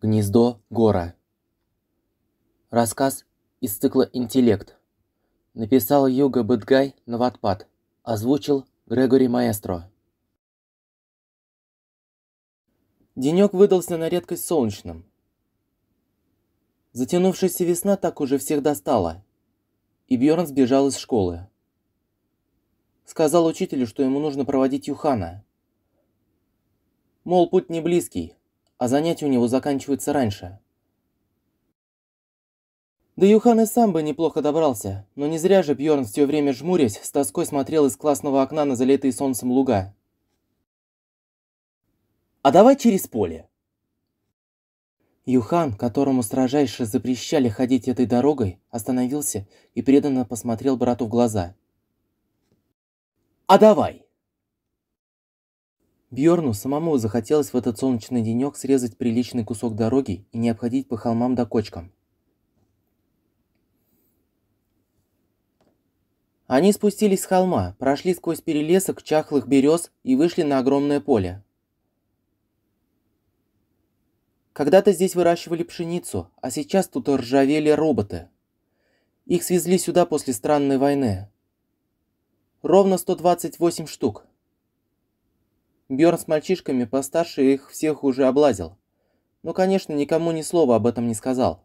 Гнездо Гора. Рассказ из цикла «Интеллект». Написал Юга Бэтгай на Wattpad. Озвучил Грегори Маэстро. Денек выдался на редкость солнечным. Затянувшаяся весна так уже всех достала, и Бьёрн сбежал из школы. Сказал учителю, что ему нужно проводить Юхана. Мол, путь не близкий, а занятия у него заканчиваются раньше. Да Юхан и сам бы неплохо добрался, но не зря же Бьёрн все время жмурясь с тоской смотрел из классного окна на залитые солнцем луга. «А давай через поле!» Юхан, которому строжайше запрещали ходить этой дорогой, остановился и преданно посмотрел брату в глаза. «А давай!» Бьёрну самому захотелось в этот солнечный денёк срезать приличный кусок дороги и не обходить по холмам да кочкам. Они спустились с холма, прошли сквозь перелесок чахлых берез и вышли на огромное поле. Когда-то здесь выращивали пшеницу, а сейчас тут ржавели роботы. Их свезли сюда после странной войны. Ровно 128 штук. Бьёрн с мальчишками постарше их всех уже облазил, но, конечно, никому ни слова об этом не сказал.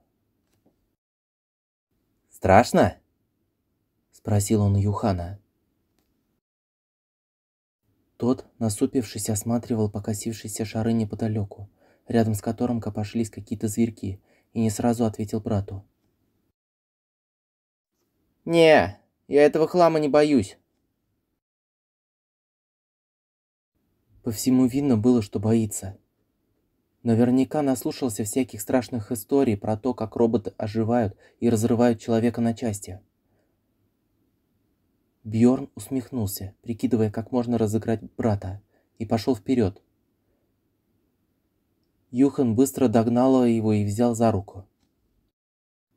«Страшно?» – спросил он Юхана. Тот, насупившись, осматривал покосившиеся шары неподалеку, рядом с которым копошились какие-то зверьки, и не сразу ответил брату. «Не, я этого хлама не боюсь». По всему видно было, что боится. Наверняка наслушался всяких страшных историй про то, как роботы оживают и разрывают человека на части. Бьёрн усмехнулся, прикидывая, как можно разыграть брата, и пошел вперед. Юхан быстро догнал его и взял за руку.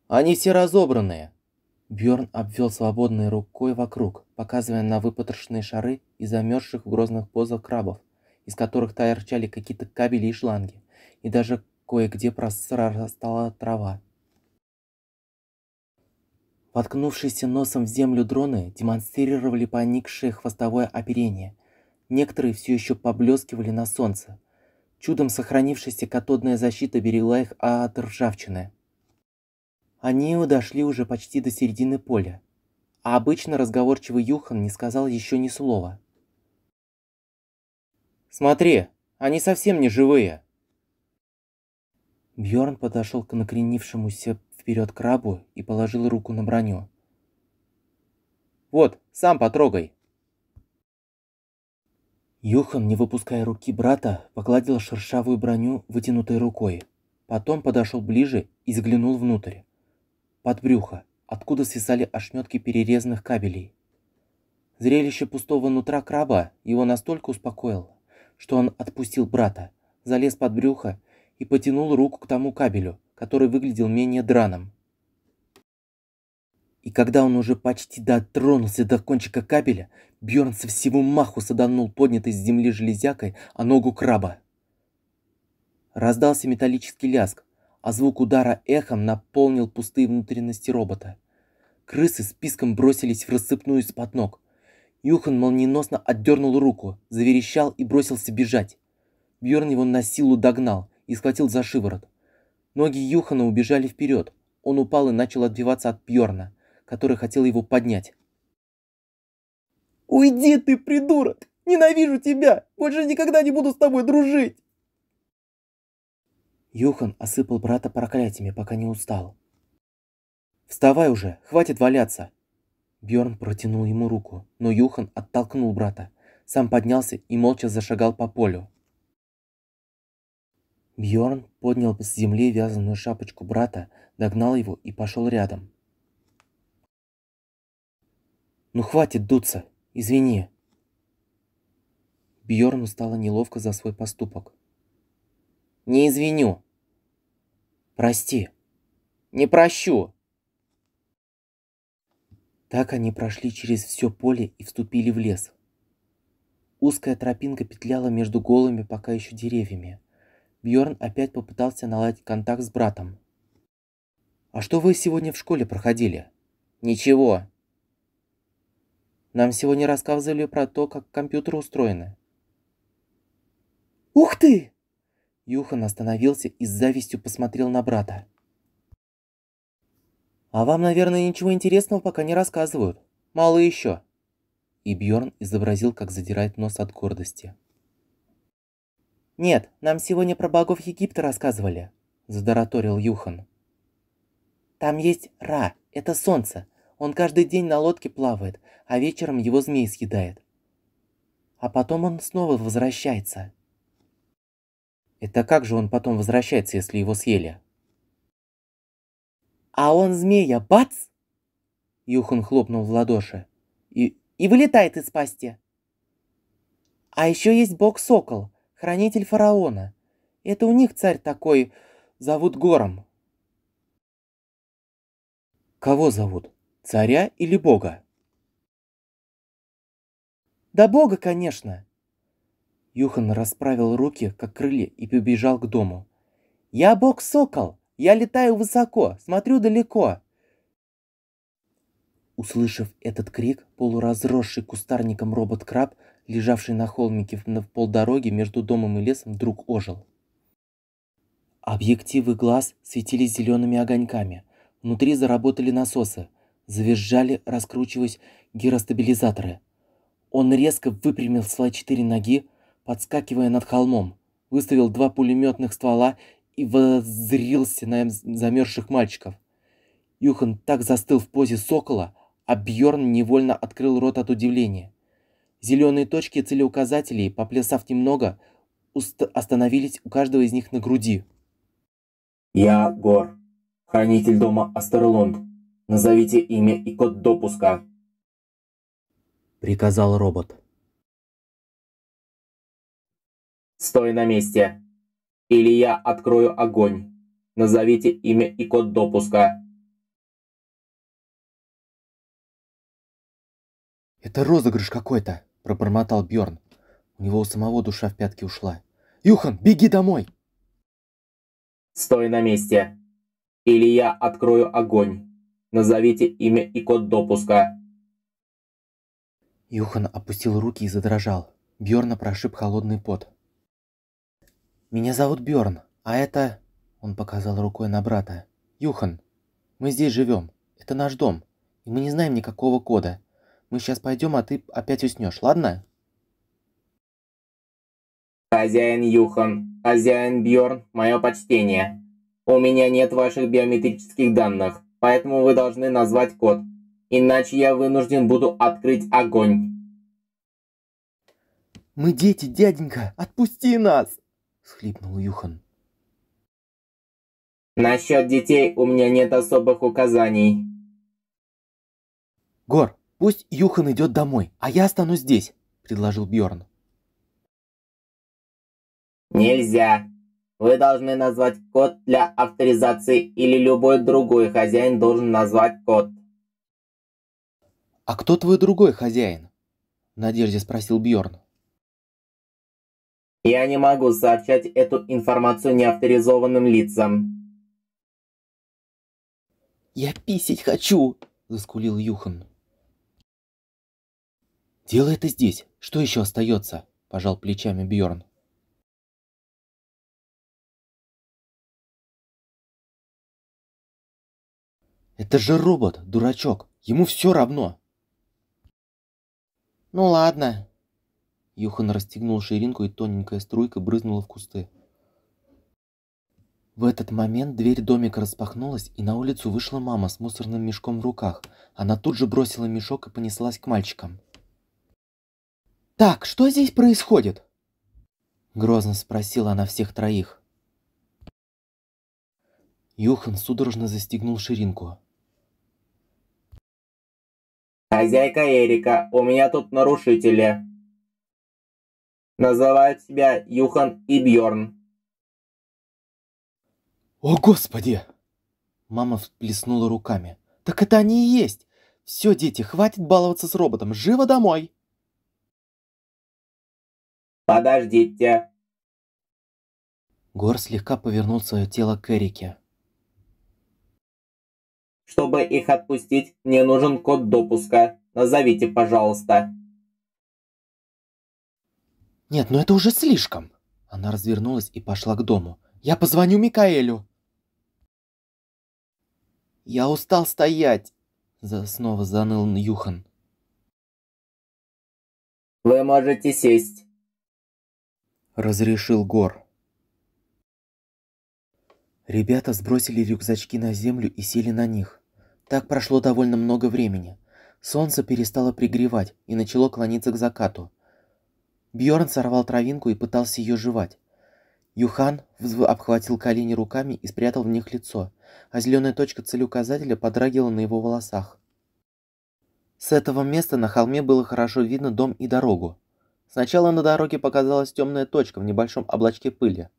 «Они все разобранные!» Бьёрн обвел свободной рукой вокруг, показывая на выпотрошенные шары и замерзших в грозных позах крабов, из которых торчали какие-то кабели и шланги, и даже кое-где прорастала трава. Воткнувшиеся носом в землю дроны демонстрировали поникшее хвостовое оперение. Некоторые все еще поблескивали на солнце. Чудом сохранившаяся катодная защита берегла их от ржавчины. Они дошли уже почти до середины поля, а обычно разговорчивый Юхан не сказал еще ни слова. «Смотри, они совсем не живые!» Бьёрн подошел к накренившемуся вперед крабу и положил руку на броню. «Вот, сам потрогай!» Юхан, не выпуская руки брата, погладил шершавую броню вытянутой рукой. Потом подошел ближе и заглянул внутрь, под брюхо, откуда свисали ошметки перерезанных кабелей. Зрелище пустого нутра краба его настолько успокоило, что он отпустил брата, залез под брюхо и потянул руку к тому кабелю, который выглядел менее драным. И когда он уже почти дотронулся до кончика кабеля, Бьёрн со всего маху саданул поднятой с земли железякой о ногу краба. Раздался металлический лязг, а звук удара эхом наполнил пустые внутренности робота. Крысы с писком бросились в рассыпную из-под ног. Юхан молниеносно отдернул руку, заверещал и бросился бежать. Бьёрн его на силу догнал и схватил за шиворот. Ноги Юхана убежали вперед. Он упал и начал отбиваться от Бьёрна, который хотел его поднять. «Уйди ты, придурок! Ненавижу тебя! Больше никогда не буду с тобой дружить!» Юхан осыпал брата проклятиями, пока не устал. «Вставай уже, хватит валяться!» Бьёрн протянул ему руку, но Юхан оттолкнул брата, сам поднялся и молча зашагал по полю. Бьёрн поднял с земли вязаную шапочку брата, догнал его и пошел рядом. «Ну хватит дуться, извини!» Бьёрну стало неловко за свой поступок. «Не извиню!» «Прости!» «Не прощу!» Так они прошли через все поле и вступили в лес. Узкая тропинка петляла между голыми пока еще деревьями. Бьёрн опять попытался наладить контакт с братом. «А что вы сегодня в школе проходили?» «Ничего. Нам сегодня рассказывали про то, как компьютеры устроены». «Ух ты!» Юхан остановился и с завистью посмотрел на брата. «А вам, наверное, ничего интересного пока не рассказывают. Мало еще». И Бьёрн изобразил, как задирает нос от гордости. «Нет, нам сегодня про богов Египта рассказывали», – задораторил Юхан. «Там есть Ра, это солнце. Он каждый день на лодке плавает, а вечером его змей съедает. А потом он снова возвращается». «Это как же он потом возвращается, если его съели?» «А он змея, бац!» Юхан хлопнул в ладоши. «И вылетает из пасти. А еще есть бог-сокол, хранитель фараона. Это у них царь такой, зовут Гором». «Кого зовут? Царя или бога?» «Да бога, конечно!» Юхан расправил руки, как крылья, и побежал к дому. «Я бог-сокол! Я летаю высоко, смотрю далеко!» Услышав этот крик, полуразросший кустарником робот-краб, лежавший на холмике на полдороги между домом и лесом, вдруг ожил. Объективы глаз светились зелеными огоньками. Внутри заработали насосы. Завизжали, раскручиваясь, гиростабилизаторы. Он резко выпрямил свои 4 ноги, подскакивая над холмом, выставил 2 пулеметных ствола и воззрился на замерзших мальчиков. Юхан так застыл в позе сокола, а Бьёрн невольно открыл рот от удивления. Зеленые точки целеуказателей, поплясав немного, остановились у каждого из них на груди. «Я Гор, хранитель дома Астерлонд. Назовите имя и код допуска», — приказал робот. «Стой на месте, или я открою огонь. Назовите имя и код допуска». «Это розыгрыш какой-то», — пробормотал Бьёрн. У него у самого душа в пятки ушла. «Юхан, беги домой!» «Стой на месте, или я открою огонь. Назовите имя и код допуска». Юхан опустил руки и задрожал. Бьёрна прошиб холодный пот. «Меня зовут Бьёрн, а это...» Он показал рукой на брата. «Юхан, мы здесь живем. Это наш дом. И мы не знаем никакого кода. Мы сейчас пойдем, а ты опять уснешь, ладно?» «Хозяин Юхан, хозяин Бьёрн, мое почтение. У меня нет ваших биометрических данных, поэтому вы должны назвать код. Иначе я вынужден буду открыть огонь». «Мы дети, дяденька, отпусти нас!» — схлипнул Юхан. «Насчет детей у меня нет особых указаний». «Гор, пусть Юхан идет домой, а я останусь здесь», — предложил Бьёрн. «Нельзя. Вы должны назвать код для авторизации, или любой другой хозяин должен назвать код». «А кто твой другой хозяин?» — в надежде спросил Бьёрн. «Я не могу сообщать эту информацию неавторизованным лицам». «Я писать хочу!» – заскулил Юхан. «Делай это здесь. Что еще остается?» – пожал плечами Бьёрн. «Это же робот, дурачок. Ему все равно». «Ну ладно». Юхан расстегнул ширинку, и тоненькая струйка брызнула в кусты. В этот момент дверь домика распахнулась, и на улицу вышла мама с мусорным мешком в руках. Она тут же бросила мешок и понеслась к мальчикам. «Так, что здесь происходит?» — грозно спросила она всех 3. Юхан судорожно застегнул ширинку. «Хозяйка Эрика, у меня тут нарушители. Называют себя Юхан и Бьёрн». «О, Господи!» Мама всплеснула руками. «Так это они и есть! Все, дети, хватит баловаться с роботом! Живо домой!» «Подождите!» — Гор слегка повернул свое тело к Эрике. «Чтобы их отпустить, мне нужен код допуска. Назовите, пожалуйста». «Нет, ну это уже слишком!» Она развернулась и пошла к дому. «Я позвоню Микаэлю!» «Я устал стоять!» Снова заныл Юхан. «Вы можете сесть», разрешил Гор. Ребята сбросили рюкзачки на землю и сели на них. Так прошло довольно много времени. Солнце перестало пригревать и начало клониться к закату. Бьёрн сорвал травинку и пытался ее жевать. Юхан обхватил колени руками и спрятал в них лицо, а зеленая точка целеуказателя подрагивала на его волосах. С этого места на холме было хорошо видно дом и дорогу. Сначала на дороге показалась темная точка в небольшом облачке пыли.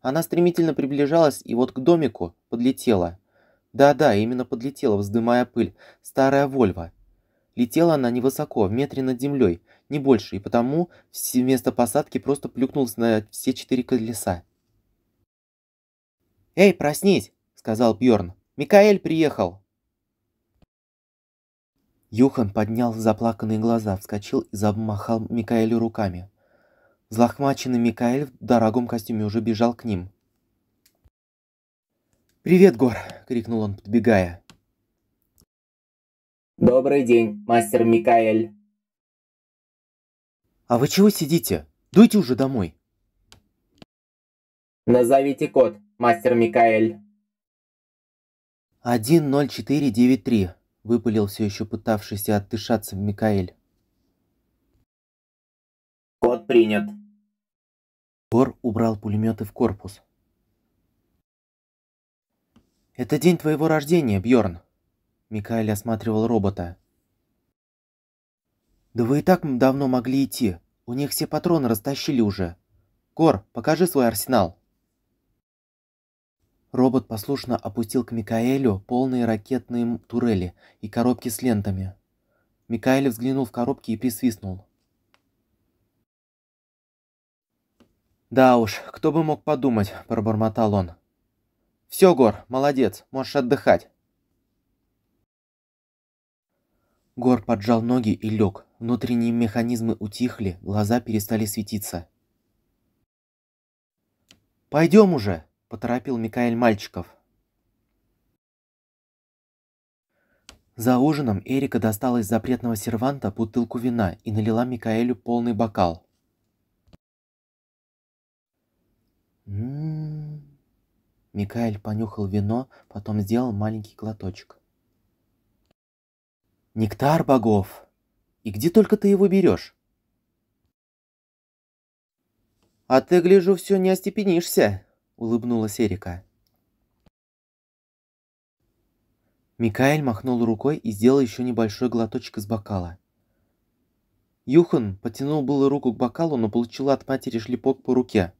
Она стремительно приближалась и вот к домику подлетела. Да-да, именно подлетела, вздымая пыль, старая Вольва. Летела она невысоко, в метре над землей, не больше, и потому вместо посадки просто плюхнулась на все 4 колеса. «Эй, проснись!» — сказал Бьёрн. «Микаэль приехал!» Юхан поднял заплаканные глаза, вскочил и замахал Микаэлю руками. Взлохмаченный Микаэль в дорогом костюме уже бежал к ним. «Привет, Гор!» — крикнул он, подбегая. «Добрый день, мастер Микаэль!» «А вы чего сидите? Дуйте уже домой!» «Назовите код, мастер Микаэль!» 10493, выпалил все еще пытавшийся отдышаться Микаэль. «Код принят!» Гор убрал пулеметы в корпус. «Это день твоего рождения, Бьёрн!» Микаэль осматривал робота. «Да вы и так давно могли идти. У них все патроны растащили уже. Гор, покажи свой арсенал». Робот послушно опустил к Микаэлю полные ракетные турели и коробки с лентами. Микаэль взглянул в коробки и присвистнул. «Да уж, кто бы мог подумать», – пробормотал он. «Все, Гор, молодец, можешь отдыхать». Гор поджал ноги и лег. Внутренние механизмы утихли, глаза перестали светиться. «Пойдем уже!» – поторопил Микаэль мальчиков. За ужином Эрика достала из запретного серванта бутылку вина и налила Микаэлю полный бокал. Микаэль понюхал вино, потом сделал маленький глоточек. «Нектар богов! И где только ты его берешь?» «А ты, гляжу, все не остепенишься!» — улыбнулась Эрика. Микаэль махнул рукой и сделал еще небольшой глоточек из бокала. Юхан потянул было руку к бокалу, но получил от матери шлепок по руке.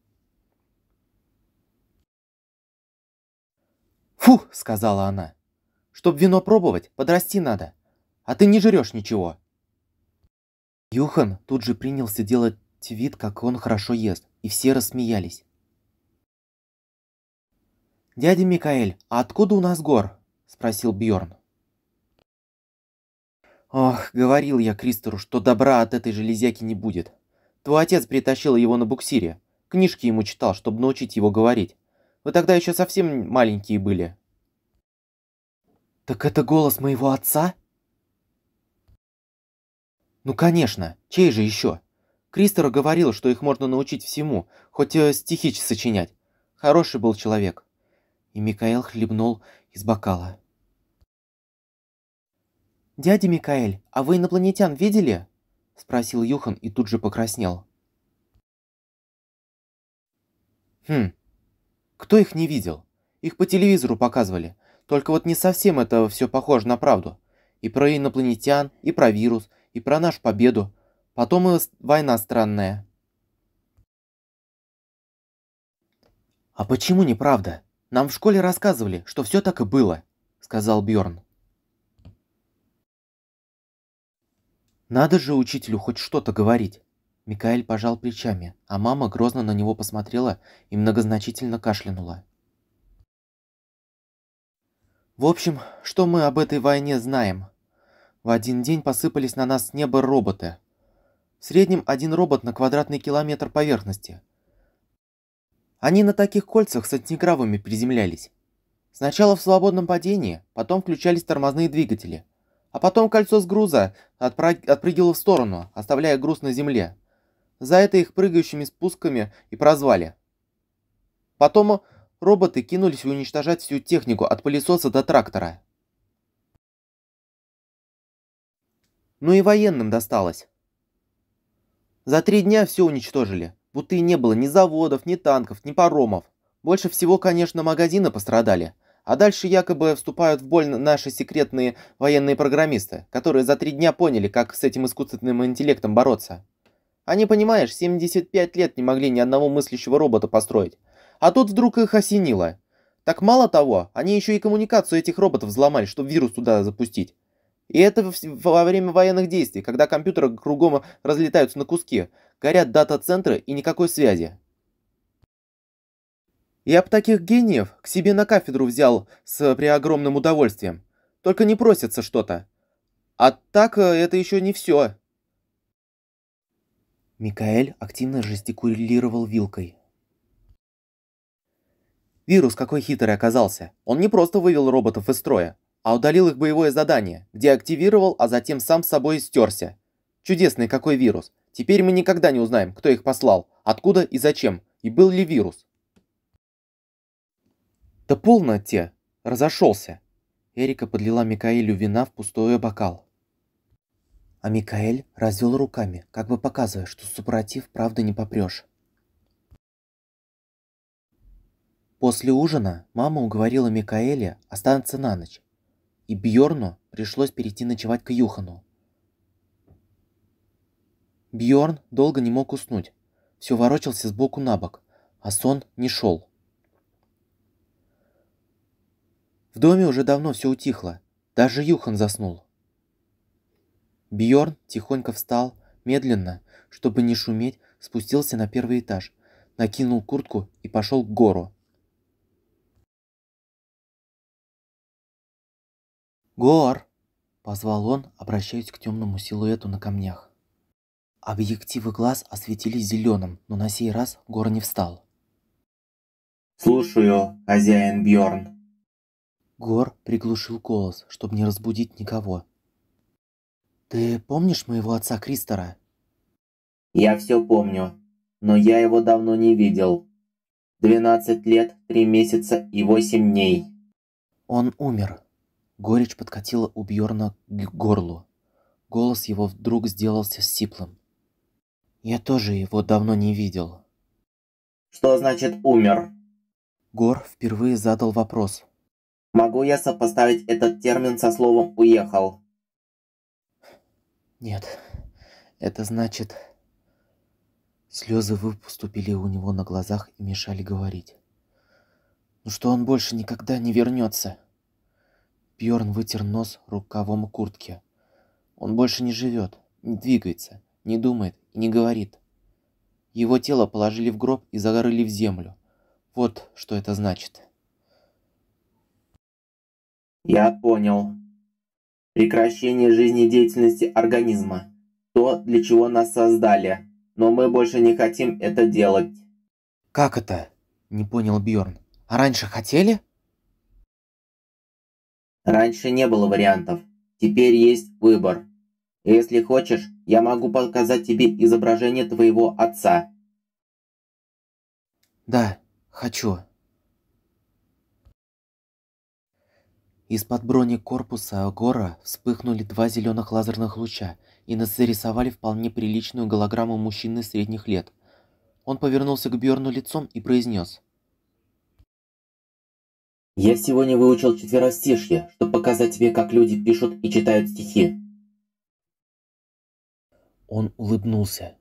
«Фу!» — сказала она. «Чтоб вино пробовать, подрасти надо! А ты не жрешь ничего!» Юхан тут же принялся делать вид, как он хорошо ест, и все рассмеялись. «Дядя Микаэль, а откуда у нас Гор?» – спросил Бьёрн. «Ох, говорил я Кристору, что добра от этой железяки не будет. Твой отец притащил его на буксире, книжки ему читал, чтобы научить его говорить. Вы тогда еще совсем маленькие были». «Так это голос моего отца?» «Ну конечно, чей же еще? Кристор говорил, что их можно научить всему, хоть стихи сочинять. Хороший был человек». И Микаэль хлебнул из бокала. «Дядя Микаэль, а вы инопланетян видели?» — спросил Юхан и тут же покраснел. Кто их не видел? Их по телевизору показывали. Только вот не совсем это все похоже на правду. И про инопланетян, и про вирус, и про нашу победу. Потом и война странная». «А почему неправда? Нам в школе рассказывали, что все так и было», — сказал Бьёрн. «Надо же учителю хоть что-то говорить. Микаэль пожал плечами, а мама грозно на него посмотрела и многозначительно кашлянула. В общем, что мы об этой войне знаем? В один день посыпались на нас с неба роботы. В среднем один робот на квадратный километр поверхности. Они на таких кольцах с антигравами приземлялись. Сначала в свободном падении, потом включались тормозные двигатели. А потом кольцо с груза отпрыгивало в сторону, оставляя груз на земле. За это их прыгающими спусками и прозвали. Потом роботы кинулись уничтожать всю технику от пылесоса до трактора. Ну и военным досталось. За 3 дня все уничтожили, будто и не было ни заводов, ни танков, ни паромов. Больше всего, конечно, магазины пострадали. А дальше якобы вступают в бой наши секретные военные программисты, которые за 3 дня поняли, как с этим искусственным интеллектом бороться. Они, понимаешь, 75 лет не могли ни одного мыслящего робота построить. А тут вдруг их осенило. Так мало того, они еще и коммуникацию этих роботов взломали, чтобы вирус туда запустить. И это во время военных действий, когда компьютеры кругом разлетаются на куски, горят дата-центры и никакой связи. Я б таких гениев к себе на кафедру взял при огромным удовольствием. Только не просится что-то. А так это еще не все. Микаэль активно жестикулировал вилкой. Вирус какой хитрый оказался. Он не просто вывел роботов из строя, а удалил их боевое задание, где активировал, а затем сам с собой стерся. Чудесный какой вирус. Теперь мы никогда не узнаем, кто их послал, откуда и зачем, и был ли вирус. Да полно те, разошелся. Эрика подлила Микаэлю вина в пустой бокал. А Микаэль развел руками, как бы показывая, что супротив правда не попрешь. После ужина мама уговорила Микаэля остаться на ночь, и Бьёрну пришлось перейти ночевать к Юхану. Бьёрн долго не мог уснуть, все ворочался с боку на бок, а сон не шел. В доме уже давно все утихло, даже Юхан заснул. Бьёрн тихонько встал, медленно, чтобы не шуметь, спустился на 1-й этаж, накинул куртку и пошел к Гору. «Гор!» — позвал он, обращаясь к темному силуэту на камнях. Объективы глаз осветились зеленым, но на сей раз Гор не встал. «Слушаю, хозяин Бьёрн!» Гор приглушил голос, чтобы не разбудить никого. «Ты помнишь моего отца Кристора?» «Я все помню, но я его давно не видел. 12 лет, 3 месяца и 8 дней». «Он умер». Горечь подкатила у Бьёрна к горлу. Голос его вдруг сделался сиплым. «Я тоже его давно не видел». «Что значит «умер»?» Гор впервые задал вопрос. «Могу я сопоставить этот термин со словом «уехал»?» «Нет, это значит...» Слезы выступили у него на глазах и мешали говорить. «Ну что он больше никогда не вернется?» Бьёрн вытер нос рукавом куртки. Он больше не живет, не двигается, не думает и не говорит. Его тело положили в гроб и зарыли в землю. Вот что это значит. Я понял. Прекращение жизнедеятельности организма. То, для чего нас создали. Но мы больше не хотим это делать. Как это? Не понял Бьёрн. А раньше хотели? Раньше не было вариантов, теперь есть выбор. Если хочешь, я могу показать тебе изображение твоего отца. Да, хочу. Из-под брони корпуса Гора вспыхнули 2 зеленых лазерных луча и нарисовали вполне приличную голограмму мужчины средних лет. Он повернулся к Бьёрну лицом и произнес. Я сегодня выучил 4-стишье, чтобы показать тебе, как люди пишут и читают стихи. Он улыбнулся.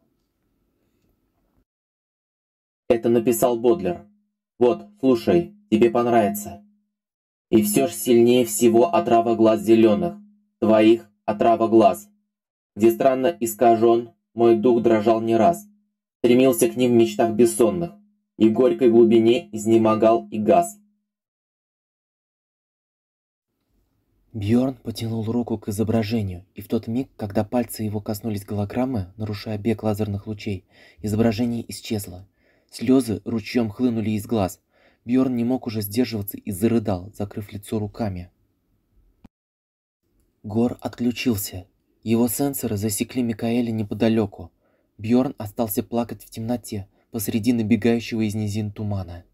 Это написал Бодлер. Вот, слушай, тебе понравится. И все ж сильнее всего отрава глаз зеленых, твоих отрава глаз, где странно искажен, мой дух дрожал не раз, стремился к ним в мечтах бессонных, и в горькой глубине изнемогал и гас. Бьёрн потянул руку к изображению, и в тот миг, когда пальцы его коснулись голограммы, нарушая бег лазерных лучей, изображение исчезло. Слезы ручьем хлынули из глаз. Бьёрн не мог уже сдерживаться и зарыдал, закрыв лицо руками. Гор отключился. Его сенсоры засекли Микаэля неподалеку. Бьёрн остался плакать в темноте, посреди набегающего из низин тумана.